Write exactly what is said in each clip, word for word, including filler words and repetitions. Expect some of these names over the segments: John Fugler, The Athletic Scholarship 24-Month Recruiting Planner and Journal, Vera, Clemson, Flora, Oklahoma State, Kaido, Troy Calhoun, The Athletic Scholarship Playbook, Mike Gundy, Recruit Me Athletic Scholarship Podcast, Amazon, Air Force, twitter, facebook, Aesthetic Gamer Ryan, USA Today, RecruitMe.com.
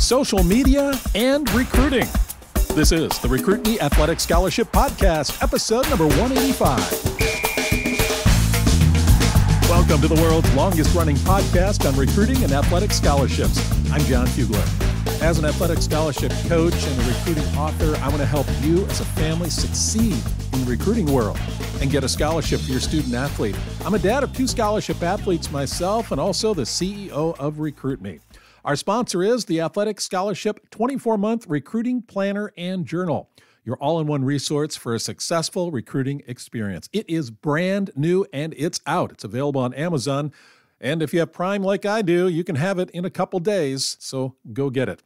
social media, and recruiting. This is the Recruit Me Athletic Scholarship Podcast, episode number one eighty-five. Welcome to the world's longest-running podcast on recruiting and athletic scholarships. I'm John Fugler. As an athletic scholarship coach and a recruiting author, I want to help you as a family succeed in the recruiting world and get a scholarship for your student athlete. I'm a dad of two scholarship athletes myself and also the C E O of Recruit Me. Our sponsor is the Athletic Scholarship twenty-four month Recruiting Planner and Journal, your all-in-one resource for a successful recruiting experience. It is brand new and it's out. It's available on Amazon. And if you have Prime like I do, you can have it in a couple days, so go get it.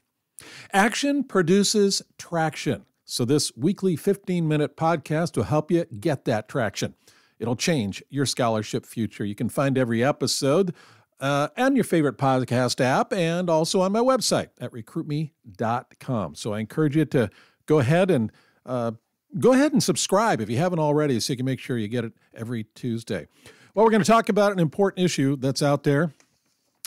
Action produces traction. So this weekly fifteen minute podcast will help you get that traction. It'll change your scholarship future. You can find every episode uh, on your favorite podcast app and also on my website at recruit me dot com. So I encourage you to go ahead and uh, go ahead and subscribe if you haven't already so you can make sure you get it every Tuesday. Well, we're going to talk about an important issue that's out there,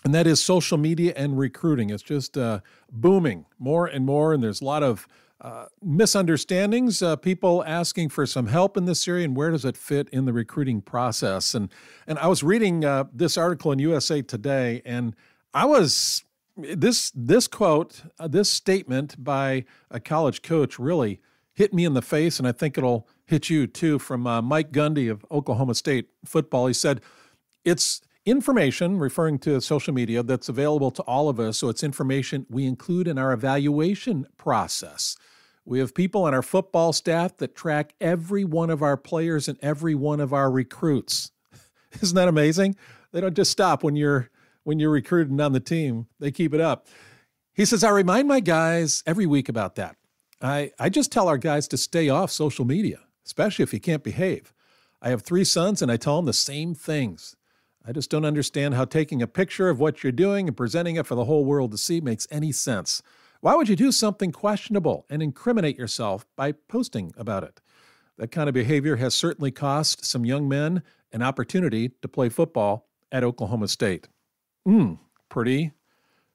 and that is social media and recruiting. It's just uh, booming more and more, and there's a lot of uh, misunderstandings, uh, people asking for some help in this area, and where does it fit in the recruiting process? And and I was reading uh, this article in U S A Today, and I was, this, this quote, uh, this statement by a college coach really hit me in the face, and I think it'll hit you too, from uh, Mike Gundy of Oklahoma State football. He said, it's information, referring to social media, that's available to all of us, so it's information we include in our evaluation process. We have people on our football staff that track every one of our players and every one of our recruits. Isn't that amazing? They don't just stop when you're, when you're recruiting on the team. They keep it up. He says, I remind my guys every week about that. I, I just tell our guys to stay off social media, especially if you can't behave. I have three sons and I tell them the same things. I just don't understand how taking a picture of what you're doing and presenting it for the whole world to see makes any sense. Why would you do something questionable and incriminate yourself by posting about it? That kind of behavior has certainly cost some young men an opportunity to play football at Oklahoma State. Hmm, pretty,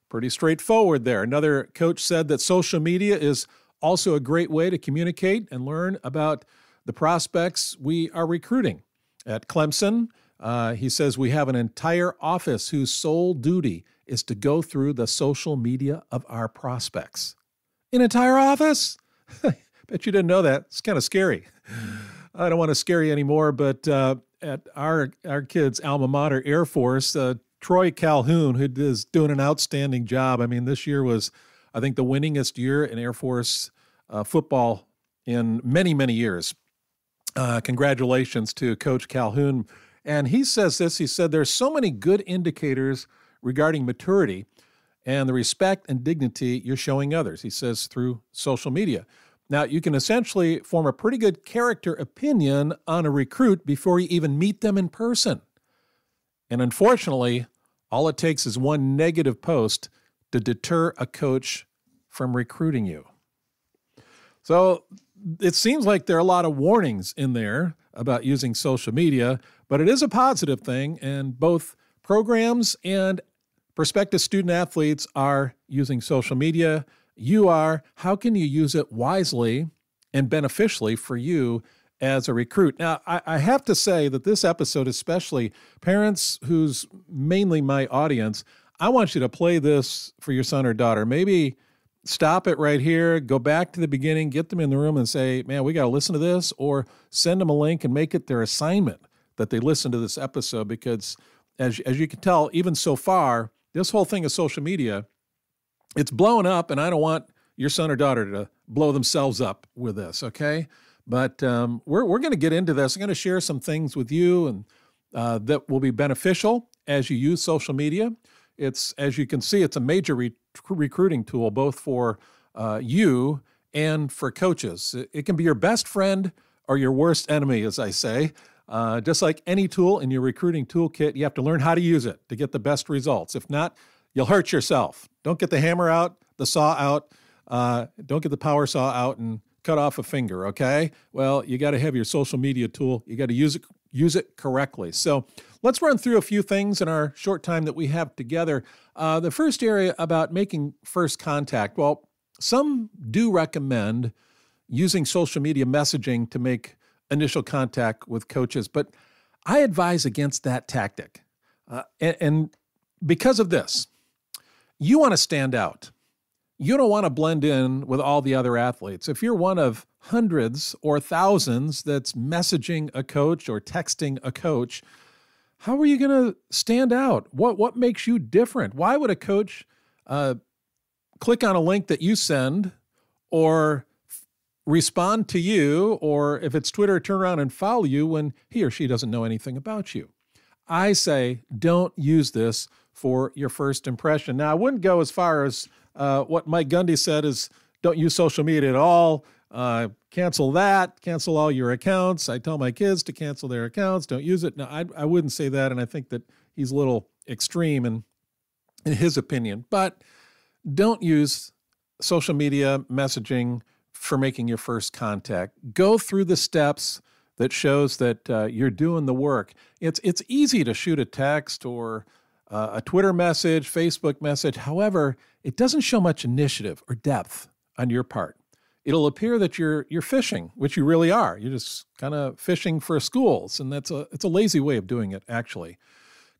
pretty straightforward there. Another coach said that social media is also a great way to communicate and learn about the prospects we are recruiting. At Clemson, uh, he says we have an entire office whose sole duty is to go through the social media of our prospects. An entire office? Bet you didn't know that. It's kind of scary. I don't want to scare you anymore, but uh, at our, our kids' alma mater, Air Force, uh, Troy Calhoun, who is doing an outstanding job. I mean, this year was, I think, the winningest year in Air Force uh, football in many, many years. Uh, congratulations to Coach Calhoun. And he says this, he said, there's so many good indicators regarding maturity and the respect and dignity you're showing others, he says, through social media. Now, you can essentially form a pretty good character opinion on a recruit before you even meet them in person. And unfortunately, all it takes is one negative post to deter a coach from recruiting you. So it seems like there are a lot of warnings in there about using social media, but it is a positive thing, and both programs and prospective student athletes are using social media. You are. How can you use it wisely and beneficially for you as a recruit? Now, I, I have to say that this episode, especially parents who's mainly my audience, I want you to play this for your son or daughter. Maybe stop it right here, go back to the beginning, get them in the room and say, man, we got to listen to this, or send them a link and make it their assignment that they listen to this episode, because as, as you can tell, even so far, this whole thing of social media, it's blowing up, and I don't want your son or daughter to blow themselves up with this, okay? But um, we're, we're going to get into this. I'm going to share some things with you and uh, that will be beneficial as you use social media. It's, as you can see, it's a major re recruiting tool, both for uh, you and for coaches. It, it can be your best friend or your worst enemy, as I say. Uh, just like any tool in your recruiting toolkit, you have to learn how to use it to get the best results. If not, you'll hurt yourself. Don't get the hammer out, the saw out. Uh, don't get the power saw out and cut off a finger, okay? Well, you got to have your social media tool. You got to use it use it correctly. So let's run through a few things in our short time that we have together. Uh, the first area about making first contact. Well, some do recommend using social media messaging to make initial contact with coaches, but I advise against that tactic. Uh, and, and because of this, you want to stand out. You don't want to blend in with all the other athletes. If you're one of hundreds or thousands that's messaging a coach or texting a coach, how are you going to stand out? What, what makes you different? Why would a coach uh, click on a link that you send or respond to you, or if it's Twitter, turn around and follow you when he or she doesn't know anything about you? I say, don't use this for your first impression. Now, I wouldn't go as far as Uh, what Mike Gundy said is don't use social media at all. Uh, cancel that. Cancel all your accounts. I tell my kids to cancel their accounts. Don't use it. No, I, I wouldn't say that. And I think that he's a little extreme in, in his opinion. But don't use social media messaging for making your first contact. Go through the steps that shows that uh, you're doing the work. It's, it's easy to shoot a text or Uh, a Twitter message, Facebook message. However, it doesn't show much initiative or depth on your part. It'll appear that you're you're fishing, which you really are. You're just kind of fishing for schools, and that's a it's a lazy way of doing it, actually.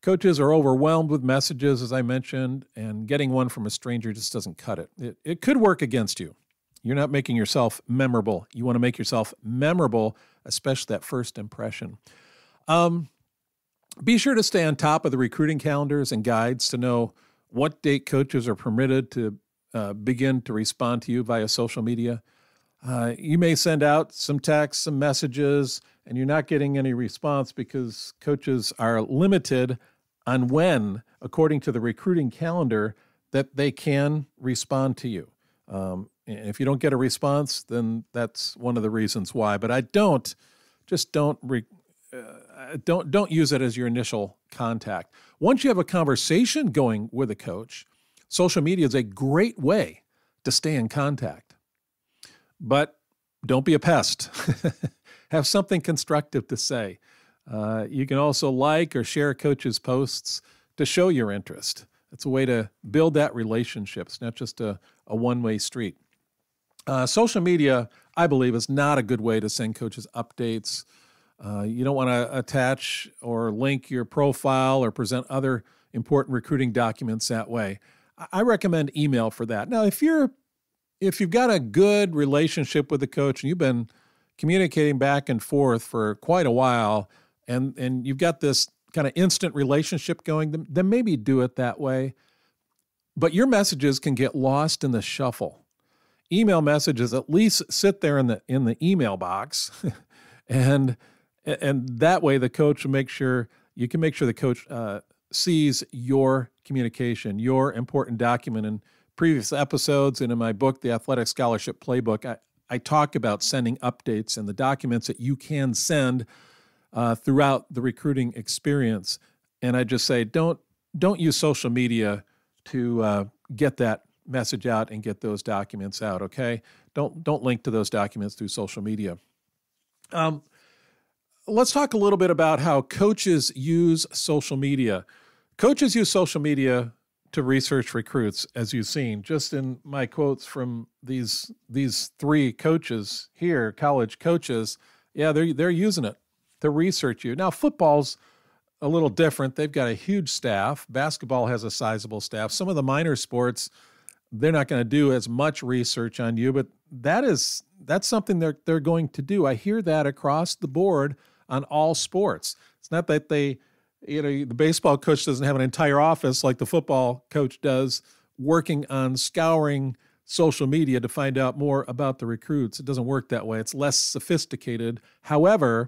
Coaches are overwhelmed with messages, as I mentioned, and getting one from a stranger just doesn't cut it. It, it could work against you. You're not making yourself memorable. You want to make yourself memorable, especially that first impression. Um, Be sure to stay on top of the recruiting calendars and guides to know what date coaches are permitted to uh, begin to respond to you via social media. Uh, you may send out some texts, some messages, and you're not getting any response because coaches are limited on when, according to the recruiting calendar, that they can respond to you. Um, and if you don't get a response, then that's one of the reasons why. But I don't, just don't re- Uh, don't don't use it as your initial contact. Once you have a conversation going with a coach, social media is a great way to stay in contact. But don't be a pest. Have something constructive to say. Uh, you can also like or share coaches' posts to show your interest. It's a way to build that relationship. It's not just a, a one-way street. Uh, social media, I believe, is not a good way to send coaches updates. Uh, you don't want to attach or link your profile or present other important recruiting documents that way. I recommend email for that. Now, if you're, if you've got a good relationship with the coach and you've been communicating back and forth for quite a while, and, and you've got this kind of instant relationship going, then, then maybe do it that way. But your messages can get lost in the shuffle. Email messages at least sit there in the, in the email box and And that way, the coach will make sure you can make sure the coach uh, sees your communication, your important document. In previous episodes and in my book, The Athletic Scholarship Playbook, I, I talk about sending updates and the documents that you can send uh, throughout the recruiting experience. And I just say, don't don't use social media to uh, get that message out and get those documents out. Okay, don't don't link to those documents through social media. Um. Let's talk a little bit about how coaches use social media. Coaches use social media to research recruits, as you've seen. Just in my quotes from these these three coaches here, college coaches, yeah, they're, they're using it to research you. Now, football's a little different. They've got a huge staff. Basketball has a sizable staff. Some of the minor sports, they're not going to do as much research on you, but that is that's something they're, they're going to do. I hear that across the board on all sports. It's not that they, you know, the baseball coach doesn't have an entire office like the football coach does working on scouring social media to find out more about the recruits. It doesn't work that way. It's less sophisticated. However,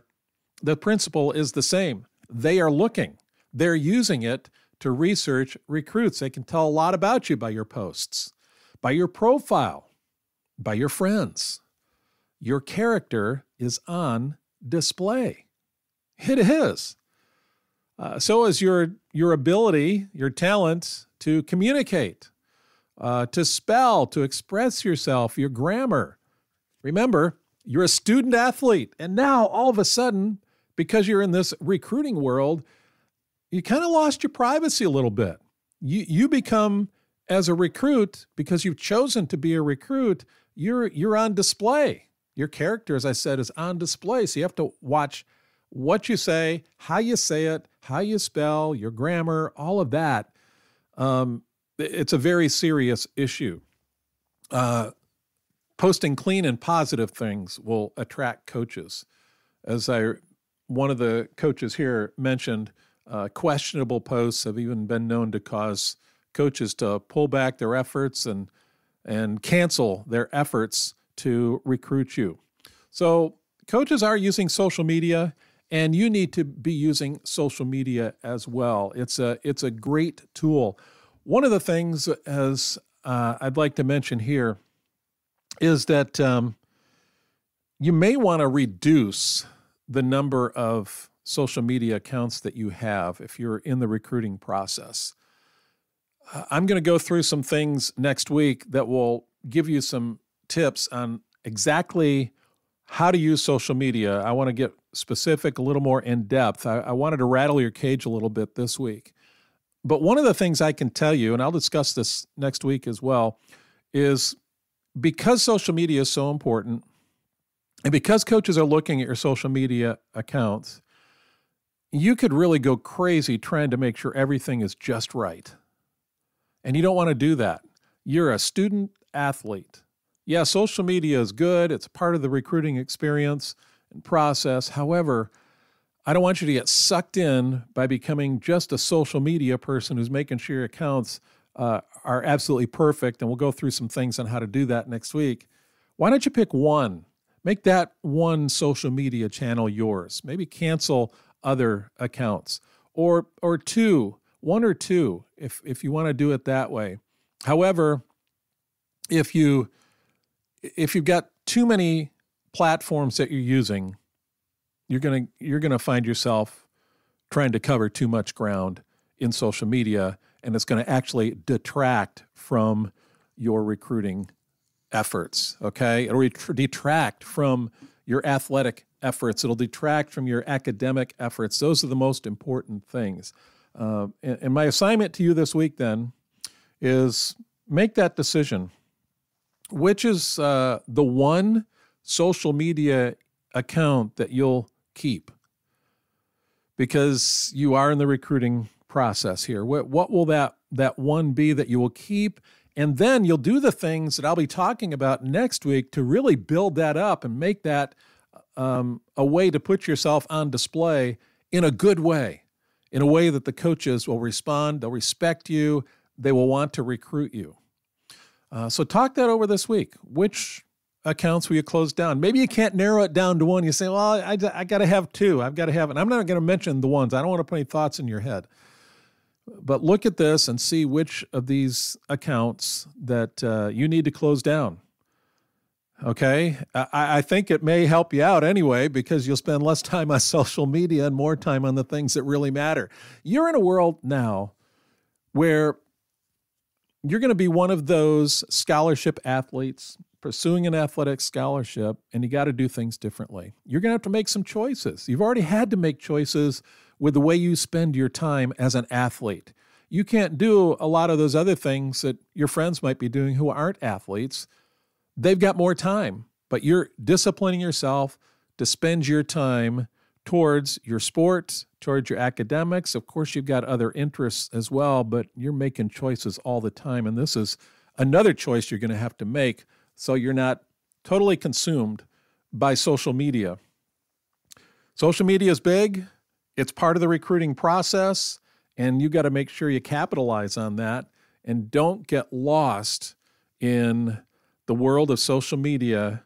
the principle is the same. They are looking. They're using it to research recruits. They can tell a lot about you by your posts, by your profile, by your friends. Your character is on display. It is. Uh, so is your, your ability, your talent to communicate, uh, to spell, to express yourself, your grammar. Remember, you're a student athlete, and now all of a sudden, because you're in this recruiting world, you kind of lost your privacy a little bit. You, you become, as a recruit, because you've chosen to be a recruit, you're, you're on display. Your character, as I said, is on display. So you have to watch what you say, how you say it, how you spell, your grammar, all of that. Um, it's a very serious issue. Uh, posting clean and positive things will attract coaches. As I, one of the coaches here mentioned, uh, questionable posts have even been known to cause coaches to pull back their efforts and, and cancel their efforts to recruit you. So coaches are using social media, and you need to be using social media as well. It's a, it's a great tool. One of the things as uh, I'd like to mention here is that um, you may want to reduce the number of social media accounts that you have if you're in the recruiting process. I'm going to go through some things next week that will give you some tips on exactly how to use social media. I want to get specific, a little more in-depth. I, I wanted to rattle your cage a little bit this week. But one of the things I can tell you, and I'll discuss this next week as well, is because social media is so important, and because coaches are looking at your social media accounts, you could really go crazy trying to make sure everything is just right. And you don't want to do that. You're a student athlete. Yeah, social media is good. It's part of the recruiting experience and process. However, I don't want you to get sucked in by becoming just a social media person who's making sure your accounts uh, are absolutely perfect. And we'll go through some things on how to do that next week. Why don't you pick one? Make that one social media channel yours. Maybe cancel other accounts or, or two, one or two, if, if you want to do it that way. However, if you... If you've got too many platforms that you're using, you're going to you're going to find yourself trying to cover too much ground in social media, and it's going to actually detract from your recruiting efforts, okay? It'll detract from your athletic efforts. It'll detract from your academic efforts. Those are the most important things. Uh, and, and my assignment to you this week, then, is make that decision. Which is uh, the one social media account that you'll keep? Because you are in the recruiting process here. What, what will that, that one be that you will keep? And then you'll do the things that I'll be talking about next week to really build that up and make that um, a way to put yourself on display in a good way, in a way that the coaches will respond, they'll respect you, they will want to recruit you. Uh, so talk that over this week. Which accounts will you close down? Maybe you can't narrow it down to one. You say, well, I, I got to have two. I've got to have it. I'm not going to mention the ones. I don't want to put any thoughts in your head. But look at this and see which of these accounts that uh, you need to close down. Okay? I, I think it may help you out anyway, because you'll spend less time on social media and more time on the things that really matter. You're in a world now where you're going to be one of those scholarship athletes pursuing an athletic scholarship, and you got to do things differently. You're going to have to make some choices. You've already had to make choices with the way you spend your time as an athlete. You can't do a lot of those other things that your friends might be doing who aren't athletes. They've got more time, but you're disciplining yourself to spend your time towards your sports, towards your academics. Of course, you've got other interests as well, but you're making choices all the time. And this is another choice you're going to have to make so you're not totally consumed by social media. Social media is big. It's part of the recruiting process, and you got to make sure you capitalize on that and don't get lost in the world of social media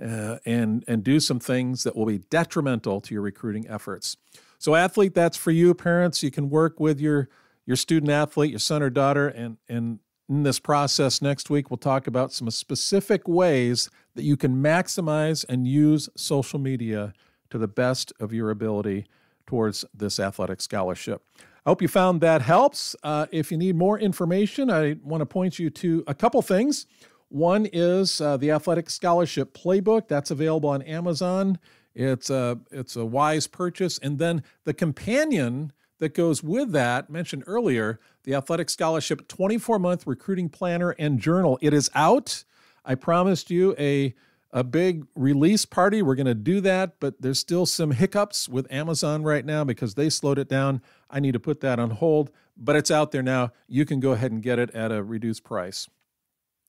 Uh, and, and do some things that will be detrimental to your recruiting efforts. So athlete, that's for you. Parents, you can work with your, your student athlete, your son or daughter, and, and in this process next week, we'll talk about some specific ways that you can maximize and use social media to the best of your ability towards this athletic scholarship. I hope you found that helps. Uh, if you need more information, I want to point you to a couple things. One is uh, the Athletic Scholarship Playbook. That's available on Amazon. It's a, it's a wise purchase. And then the companion that goes with that, mentioned earlier, the Athletic Scholarship twenty-four month Recruiting Planner and Journal. It is out. I promised you a, a big release party. We're going to do that, but there's still some hiccups with Amazon right now because they slowed it down. I need to put that on hold, but it's out there now. You can go ahead and get it at a reduced price.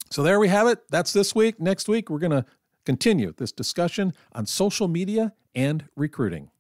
So there we have it. That's this week. Next week, we're going to continue this discussion on social media and recruiting.